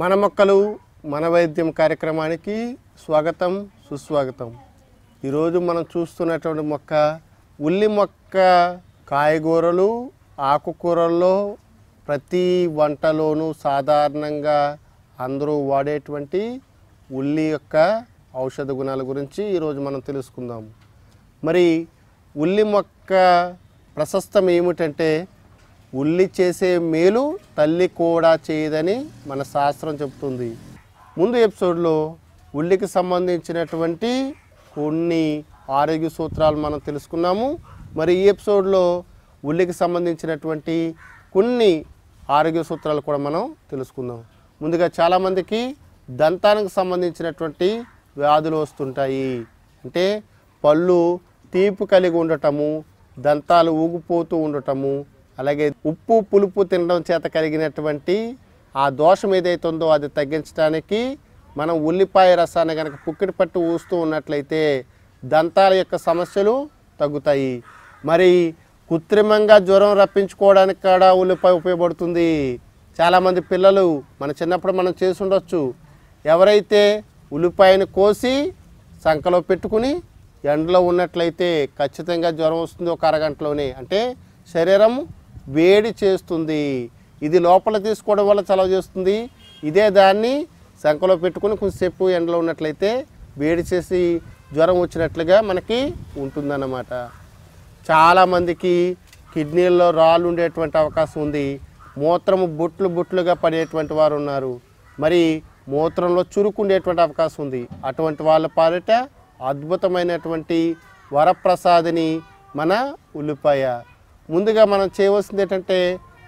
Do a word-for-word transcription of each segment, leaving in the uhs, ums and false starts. మన మొక్కలు మన వైద్యం కార్యక్రమానికి స్వాగతం సుస్వాగతం. ఈరోజు మనం చూస్తున్నటువంటి మొక్క ఉల్లి మొక్క. కాయగూరలు ఆకుకూరల్లో ప్రతి వంటలోనూ సాధారణంగా అందరూ వాడేటువంటి ఉల్లి యొక్క ఔషధ గుణాల గురించి ఈరోజు మనం తెలుసుకుందాము. మరి ఉల్లి మొక్క ప్రశస్తం ఏమిటంటే ఉల్లి చేసే మేలు తల్లి కూడా చేయదని మన శాస్త్రం చెబుతుంది. ముందు ఎపిసోడ్లో ఉల్లికి సంబంధించినటువంటి కొన్ని ఆరోగ్య సూత్రాలు మనం తెలుసుకున్నాము. మరి ఈ ఎపిసోడ్లో ఉల్లికి సంబంధించినటువంటి కొన్ని ఆరోగ్య సూత్రాలు కూడా మనం తెలుసుకుందాం. ముందుగా చాలామందికి దంతానికి సంబంధించినటువంటి వ్యాధులు వస్తుంటాయి. అంటే పళ్ళు తీపి కలిగి ఉండటము, దంతాలు ఊగిపోతూ ఉండటము, అలాగే ఉప్పు పులుపు తినడం చేత కలిగినటువంటి ఆ దోషం ఏదైతే ఉందో అది తగ్గించడానికి మనం ఉల్లిపాయ రసాన్ని కనుక పుక్కిడి పట్టు ఊస్తూ ఉన్నట్లయితే దంతాల యొక్క సమస్యలు తగ్గుతాయి. మరి కృత్రిమంగా జ్వరం రప్పించుకోవడానికి కూడా ఉల్లిపాయ ఉపయోగపడుతుంది. చాలామంది పిల్లలు మన చిన్నప్పుడు మనం చేసి ఉండొచ్చు, ఎవరైతే ఉల్లిపాయను కోసి సంకలో పెట్టుకుని ఎండలో ఉన్నట్లయితే ఖచ్చితంగా జ్వరం వస్తుంది ఒక అరగంటలోనే. అంటే శరీరం వేడి చేస్తుంది, ఇది లోపల తీసుకోవడం వల్ల చలవ చేస్తుంది. ఇదే దాన్ని సంకలో పెట్టుకుని కొంచెంసేపు ఎండలో ఉన్నట్లయితే వేడి చేసి జ్వరం వచ్చినట్లుగా మనకి ఉంటుందన్నమాట. చాలామందికి కిడ్నీల్లో రాళ్ళు ఉండేటువంటి అవకాశం ఉంది. మూత్రము బొట్లు బొట్లుగా పడేటువంటి వారు ఉన్నారు. మరి మూత్రంలో చురుకు ఉండేటువంటి అవకాశం ఉంది. అటువంటి వాళ్ళ పాలిట అద్భుతమైనటువంటి వరప్రసాదిని మన ఉల్లిపాయ. ముందుగా మనం చేయవలసింది ఏంటంటే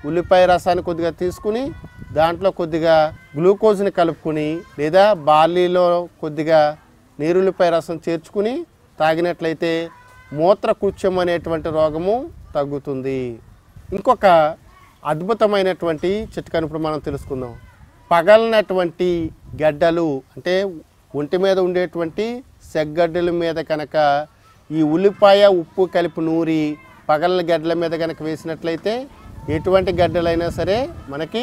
ఉల్లిపాయ రసాన్ని కొద్దిగా తీసుకుని దాంట్లో కొద్దిగా గ్లూకోజ్ని కలుపుకుని లేదా బార్లీలో కొద్దిగా నీరుల్లిపాయ రసం చేర్చుకుని తాగినట్లయితే మూత్రకృత్యం అనేటువంటి రోగము తగ్గుతుంది. ఇంకొక అద్భుతమైనటువంటి చిట్కాను ఇప్పుడు మనం తెలుసుకుందాం. పగలనటువంటి గడ్డలు అంటే ఒంటి మీద ఉండేటువంటి సెగ్గడ్డల మీద కనుక ఈ ఉల్లిపాయ ఉప్పు కలిపి నూరి పగల గడ్డల మీద కనుక వేసినట్లయితే ఎటువంటి గడ్డలైనా సరే మనకి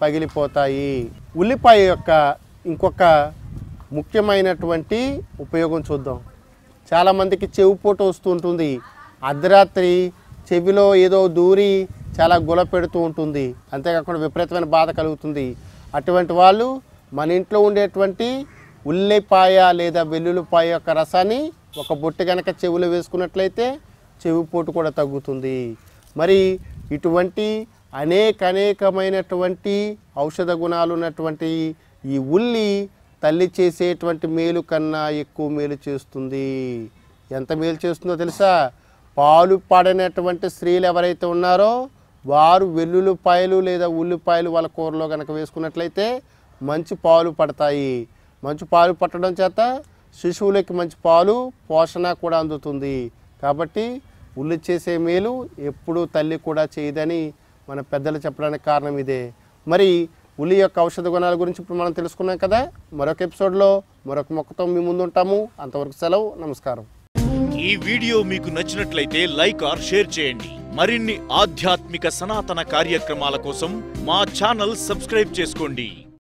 పగిలిపోతాయి. ఉల్లిపాయ యొక్క ఇంకొక ముఖ్యమైనటువంటి ఉపయోగం చూద్దాం. చాలామందికి చెవి పోటు వస్తూ ఉంటుంది. అర్ధరాత్రి చెవిలో ఏదో దూరి చాలా గుల పెడుతూ ఉంటుంది, అంతేకాకుండా విపరీతమైన బాధ కలుగుతుంది. అటువంటి వాళ్ళు మన ఇంట్లో ఉండేటువంటి ఉల్లిపాయ లేదా వెల్లుల్లిపాయ యొక్క రసాన్ని ఒక బొట్టు కనుక చెవిలో వేసుకున్నట్లయితే చెవి పోటు కూడా తగ్గుతుంది. మరి ఇటువంటి అనేక అనేకమైనటువంటి ఔషధ గుణాలు ఉన్నటువంటి ఈ ఉల్లి తల్లి చేసేటువంటి మేలు కన్నా ఎక్కువ మేలు చేస్తుంది. ఎంత మేలు చేస్తుందో తెలుసా? పాలు పాడనటువంటి స్త్రీలు ఎవరైతే ఉన్నారో వారు వెల్లుల్లిపాయలు లేదా ఉల్లిపాయలు వాళ్ళ కూరలో కనుక వేసుకున్నట్లయితే మంచి పాలు పడతాయి. మంచి పాలు పట్టడం చేత శిశువులకి మంచి పాలు పోషణ కూడా అందుతుంది. కాబట్టి ఉల్లి చేసే మేలు ఎప్పుడూ తల్లి కూడా చేయదని మన పెద్దలు చెప్పడానికి కారణం ఇదే. మరి ఉల్లి యొక్క ఔషధ గుణాల గురించి ఇప్పుడు మనం తెలుసుకున్నాం కదా. మరొక ఎపిసోడ్లో మరొక మొక్కతో మీ ముందు ఉంటాము. అంతవరకు సెలవు, నమస్కారం. ఈ వీడియో మీకు నచ్చినట్లయితే లైక్ ఆర్ షేర్ చేయండి. మరిన్ని ఆధ్యాత్మిక సనాతన కార్యక్రమాల కోసం మా ఛానల్ సబ్స్క్రైబ్ చేసుకోండి.